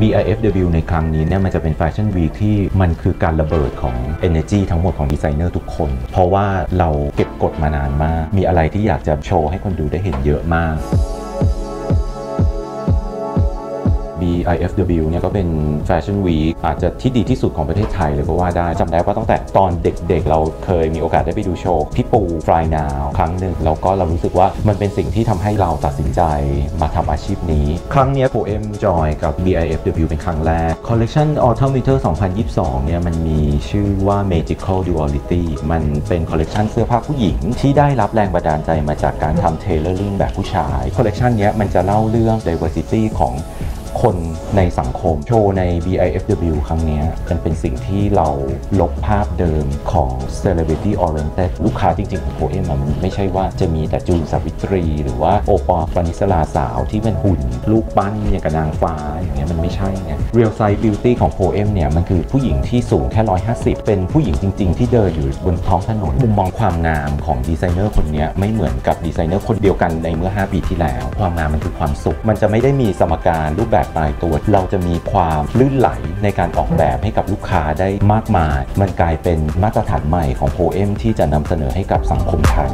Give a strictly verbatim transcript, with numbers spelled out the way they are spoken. บี ไอ เอฟ ดับเบิลยู ในครั้งนี้เนี่ยมันจะเป็นแฟชั่นวีคที่มันคือการระเบิดของ Energy ทั้งหมดของดีไซเนอร์ทุกคนเพราะว่าเราเก็บกดมานานมากมีอะไรที่อยากจะโชว์ให้คนดูได้เห็นเยอะมาก บี ไอ เอฟ ดับเบิลยู เนี่ยก็เป็นแฟชั่นวีคอาจจะที่ดีที่สุดของประเทศไทยเลยก็ว่าได้จำได้ว่าตั้งแต่ตอนเด็กๆเราเคยมีโอกาสได้ไปดูโชว์พี่ปู Fly Now ครั้งหนึ่งแล้วก็เรารู้สึกว่ามันเป็นสิ่งที่ทำให้เราตัดสินใจมาทำอาชีพนี้ครั้งนี้ พี โอ อี เอ็ม Joy กับ บี ไอ เอฟ ดับเบิลยู เป็นครั้งแรก Collection Autumn Winter สองพันยี่สิบสอง เนี่ยมันมีชื่อว่า Magical Duality มันเป็น Collection เสื้อผ้าผู้หญิงที่ได้รับแรงบันดาลใจมาจากการทำ Tailoring แบบผู้ชาย Collection เนี้ยมันจะเล่าเรื่อง Diversity ของคนในสังคมโชว์ใน บี ไอ เอฟ ดับเบิลยู ครั้งนี้มันเป็นสิ่งที่เราลบภาพเดิมของ Celebrity Oriented ลูกค้าจริงๆของ พี โอ อี เอ็ม มันไม่ใช่ว่าจะมีแต่จูนสาวิตรีหรือว่าโอปอล์ปานิสลาสาวที่เป็นหุ่นลูกปั้นอย่างกับนางฟ้าอย่างเงี้ยมันไม่ใช่ไง Real Size Beauty ของ พี โอ อี เอ็ม เนี่ยมันคือผู้หญิงที่สูงแค่หนึ่งร้อยห้าสิบเป็นผู้หญิงจริงๆที่เดินอยู่บนท้องถนนมุมมองความงามของดีไซเนอร์คนนี้ไม่เหมือนกับดีไซเนอร์คนเดียวกันในเมื่อห้าปีที่แล้วความงามมันคือความสุขมันจะไม่ได้มีสมการรูปแบบตายตัวเราจะมีความลื่นไหลในการออกแบบให้กับลูกค้าได้มากมายมันกลายเป็นมาตรฐานใหม่ของ พี โอ อี เอ็ม ที่จะนำเสนอให้กับสังคมไทย